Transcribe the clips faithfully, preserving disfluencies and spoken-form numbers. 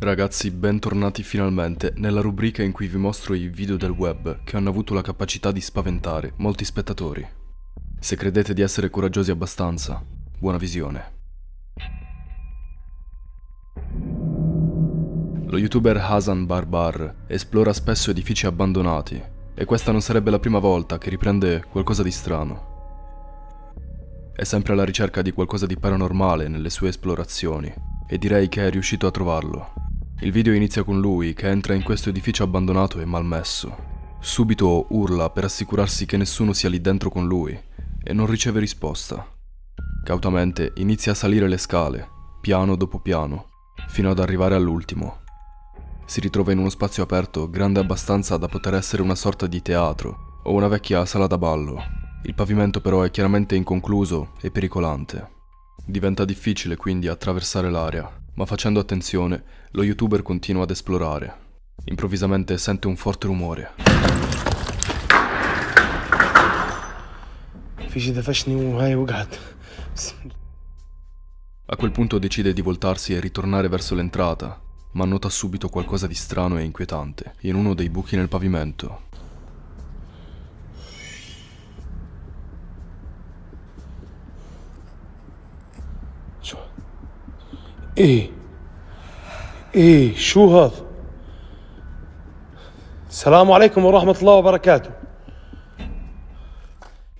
Ragazzi, bentornati finalmente nella rubrica in cui vi mostro i video del web che hanno avuto la capacità di spaventare molti spettatori. Se credete di essere coraggiosi abbastanza, buona visione. Lo youtuber Hasan Barbar esplora spesso edifici abbandonati e questa non sarebbe la prima volta che riprende qualcosa di strano. È sempre alla ricerca di qualcosa di paranormale nelle sue esplorazioni e direi che è riuscito a trovarlo. Il video inizia con lui che entra in questo edificio abbandonato e malmesso. Subito urla per assicurarsi che nessuno sia lì dentro con lui e non riceve risposta. Cautamente inizia a salire le scale, piano dopo piano, fino ad arrivare all'ultimo. Si ritrova in uno spazio aperto grande abbastanza da poter essere una sorta di teatro o una vecchia sala da ballo. Il pavimento però è chiaramente inconcluso e pericolante. Diventa difficile quindi attraversare l'area, ma facendo attenzione lo youtuber continua ad esplorare. Improvvisamente sente un forte rumore. A quel punto decide di voltarsi e ritornare verso l'entrata, ma nota subito qualcosa di strano e inquietante in uno dei buchi nel pavimento. E e شو هذا؟ السلام عليكم ورحمة الله وبركاته.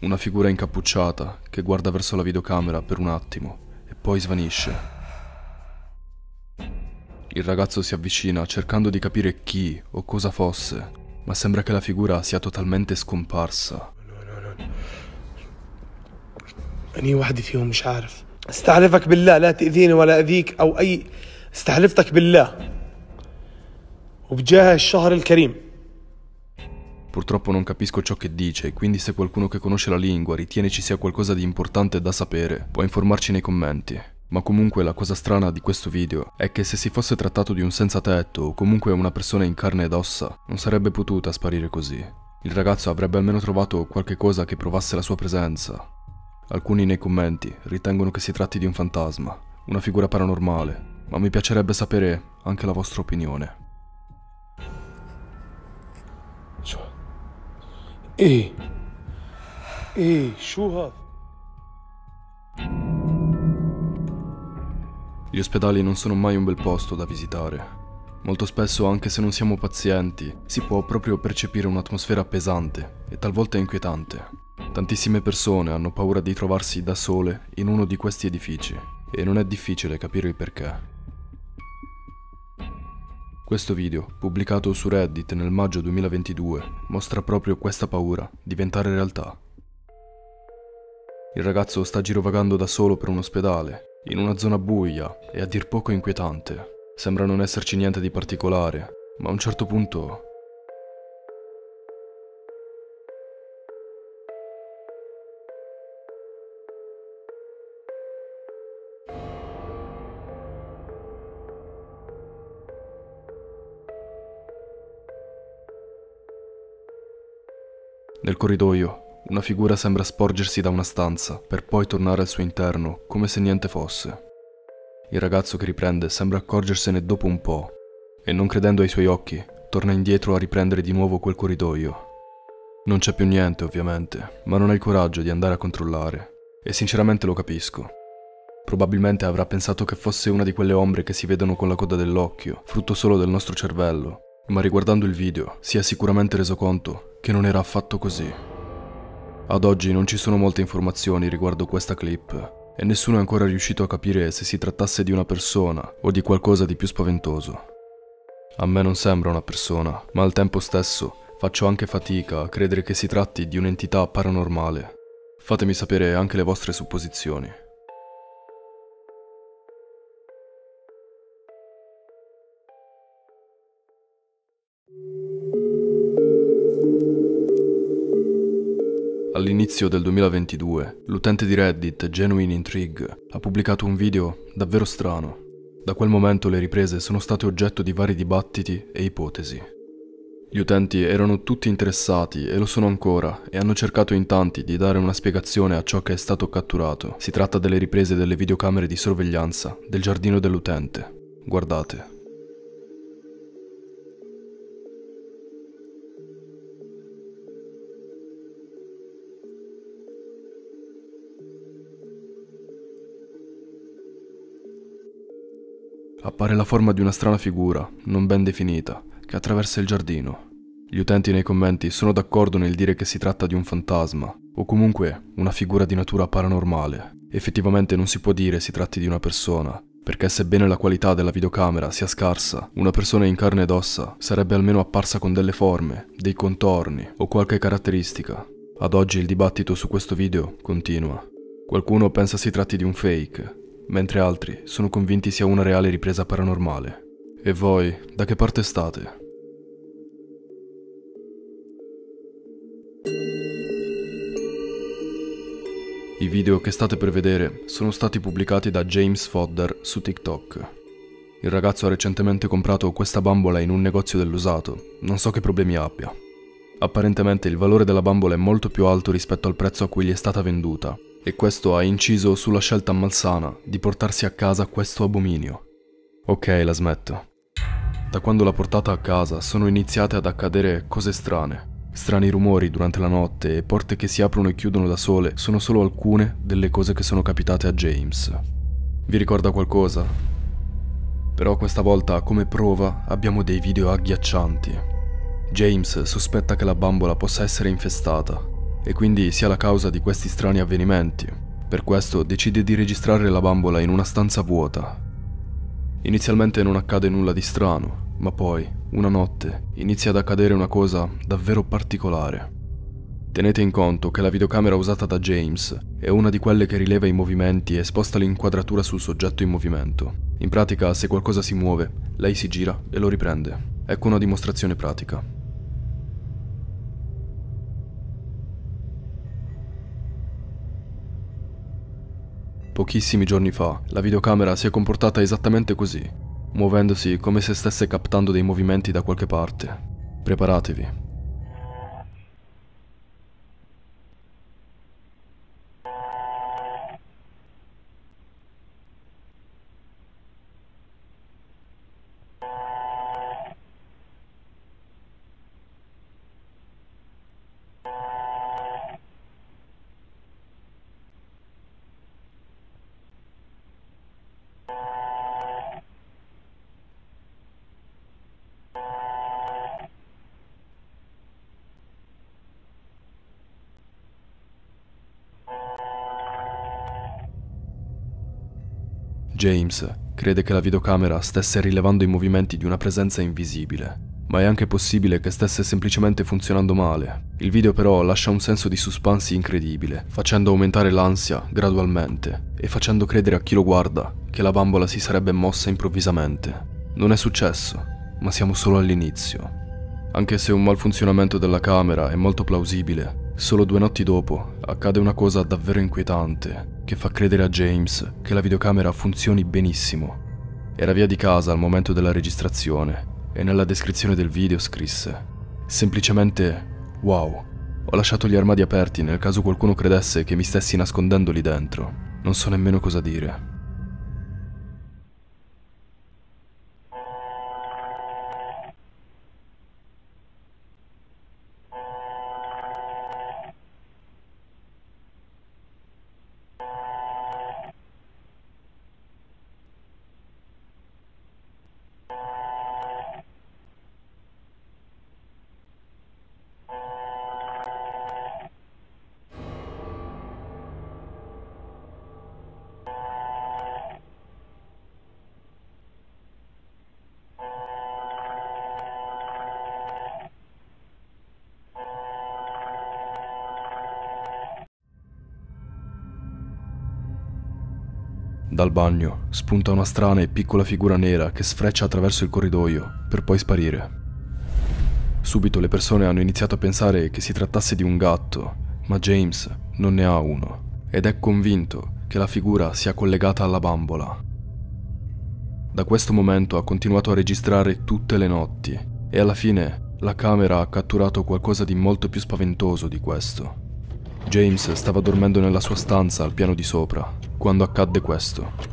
Una figura incappucciata che guarda verso la videocamera per un attimo e poi svanisce. Il ragazzo si avvicina cercando di capire chi o cosa fosse, ma sembra che la figura sia totalmente scomparsa. أنا وحدي فيهم مش عارف. استحلفك بالله لا تأذيني ولا أذيك أو أي استحلفتك بالله وبجاه الشهر الكريم. Purtroppo non capisco ciò che dice, quindi se qualcuno che conosce la lingua ritiene ci sia qualcosa di importante da sapere, può informarci nei commenti. Ma comunque la cosa strana di questo video è che se si fosse trattato di un senza tetto o comunque una persona in carne ed ossa, non sarebbe potuta sparire così. Il ragazzo avrebbe almeno trovato qualche cosa che provasse la sua presenza. Alcuni nei commenti ritengono che si tratti di un fantasma, una figura paranormale, ma mi piacerebbe sapere anche la vostra opinione. E e Gli ospedali non sono mai un bel posto da visitare. Molto spesso, anche se non siamo pazienti, si può proprio percepire un'atmosfera pesante e talvolta inquietante. Tantissime persone hanno paura di trovarsi da sole in uno di questi edifici e non è difficile capire il perché. Questo video, pubblicato su Reddit nel maggio duemilaventidue, mostra proprio questa paura diventare realtà. Il ragazzo sta girovagando da solo per un ospedale, in una zona buia e a dir poco inquietante. Sembra non esserci niente di particolare, ma a un certo punto... Nel corridoio, una figura sembra sporgersi da una stanza per poi tornare al suo interno come se niente fosse. Il ragazzo che riprende sembra accorgersene dopo un po' e non credendo ai suoi occhi, torna indietro a riprendere di nuovo quel corridoio. Non c'è più niente ovviamente, ma non ha il coraggio di andare a controllare e sinceramente lo capisco. Probabilmente avrà pensato che fosse una di quelle ombre che si vedono con la coda dell'occhio, frutto solo del nostro cervello. Ma riguardando il video si è sicuramente reso conto che non era affatto così. Ad oggi non ci sono molte informazioni riguardo questa clip e nessuno è ancora riuscito a capire se si trattasse di una persona o di qualcosa di più spaventoso. A me non sembra una persona, ma al tempo stesso faccio anche fatica a credere che si tratti di un'entità paranormale. Fatemi sapere anche le vostre supposizioni. All'inizio del duemilaventidue, l'utente di Reddit Genuine Intrigue ha pubblicato un video davvero strano. Da quel momento le riprese sono state oggetto di vari dibattiti e ipotesi. Gli utenti erano tutti interessati e lo sono ancora e hanno cercato in tanti di dare una spiegazione a ciò che è stato catturato. Si tratta delle riprese delle videocamere di sorveglianza del giardino dell'utente. Guardate. Appare la forma di una strana figura, non ben definita, che attraversa il giardino. Gli utenti nei commenti sono d'accordo nel dire che si tratta di un fantasma, o comunque una figura di natura paranormale. Effettivamente non si può dire si tratti di una persona, perché sebbene la qualità della videocamera sia scarsa, una persona in carne ed ossa sarebbe almeno apparsa con delle forme, dei contorni o qualche caratteristica. Ad oggi il dibattito su questo video continua. Qualcuno pensa si tratti di un fake, mentre altri sono convinti sia una reale ripresa paranormale. E voi, da che parte state? I video che state per vedere sono stati pubblicati da James Fodder su TikTok. Il ragazzo ha recentemente comprato questa bambola in un negozio dell'usato, non so che problemi abbia. Apparentemente il valore della bambola è molto più alto rispetto al prezzo a cui gli è stata venduta, e questo ha inciso sulla scelta malsana di portarsi a casa questo abominio. Ok, la smetto. Da quando l'ha portata a casa sono iniziate ad accadere cose strane. Strani rumori durante la notte e porte che si aprono e chiudono da sole sono solo alcune delle cose che sono capitate a James. Vi ricorda qualcosa? Però questa volta, come prova, abbiamo dei video agghiaccianti. James sospetta che la bambola possa essere infestata e quindi sia la causa di questi strani avvenimenti. Per questo decide di registrare la bambola in una stanza vuota. Inizialmente non accade nulla di strano, ma poi, una notte, inizia ad accadere una cosa davvero particolare. Tenete in conto che la videocamera usata da James è una di quelle che rileva i movimenti e sposta l'inquadratura sul soggetto in movimento. In pratica, se qualcosa si muove, lei si gira e lo riprende. Ecco una dimostrazione pratica. Pochissimi giorni fa, la videocamera si è comportata esattamente così, muovendosi come se stesse captando dei movimenti da qualche parte. Preparatevi. James crede che la videocamera stesse rilevando i movimenti di una presenza invisibile, ma è anche possibile che stesse semplicemente funzionando male. Il video però lascia un senso di suspense incredibile, facendo aumentare l'ansia gradualmente e facendo credere a chi lo guarda che la bambola si sarebbe mossa improvvisamente. Non è successo, ma siamo solo all'inizio. Anche se un malfunzionamento della camera è molto plausibile, solo due notti dopo accade una cosa davvero inquietante, che fa credere a James che la videocamera funzioni benissimo. Era via di casa al momento della registrazione e nella descrizione del video scrisse semplicemente "Wow, ho lasciato gli armadi aperti nel caso qualcuno credesse che mi stessi nascondendo lì dentro. Non so nemmeno cosa dire." Dal bagno spunta una strana e piccola figura nera che sfreccia attraverso il corridoio per poi sparire. Subito le persone hanno iniziato a pensare che si trattasse di un gatto, ma James non ne ha uno ed è convinto che la figura sia collegata alla bambola. Da questo momento ha continuato a registrare tutte le notti e alla fine la camera ha catturato qualcosa di molto più spaventoso di questo. James stava dormendo nella sua stanza al piano di sopra, quando accadde questo.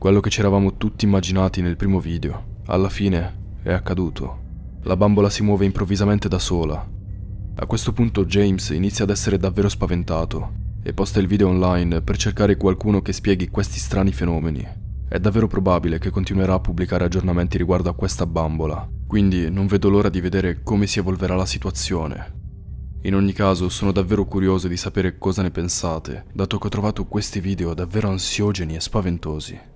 Quello che ci eravamo tutti immaginati nel primo video, alla fine è accaduto. La bambola si muove improvvisamente da sola. A questo punto James inizia ad essere davvero spaventato e posta il video online per cercare qualcuno che spieghi questi strani fenomeni. È davvero probabile che continuerà a pubblicare aggiornamenti riguardo a questa bambola, quindi non vedo l'ora di vedere come si evolverà la situazione. In ogni caso sono davvero curioso di sapere cosa ne pensate, dato che ho trovato questi video davvero ansiogeni e spaventosi.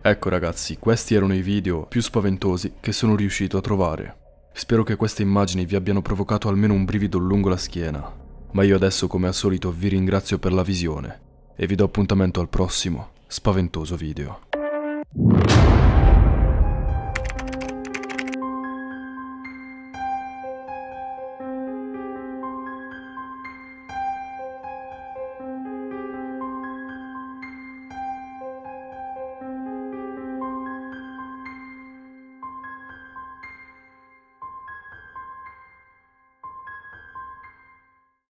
Ecco ragazzi, questi erano i video più spaventosi che sono riuscito a trovare. Spero che queste immagini vi abbiano provocato almeno un brivido lungo la schiena. Ma io adesso, come al solito, vi ringrazio per la visione e vi do appuntamento al prossimo spaventoso video.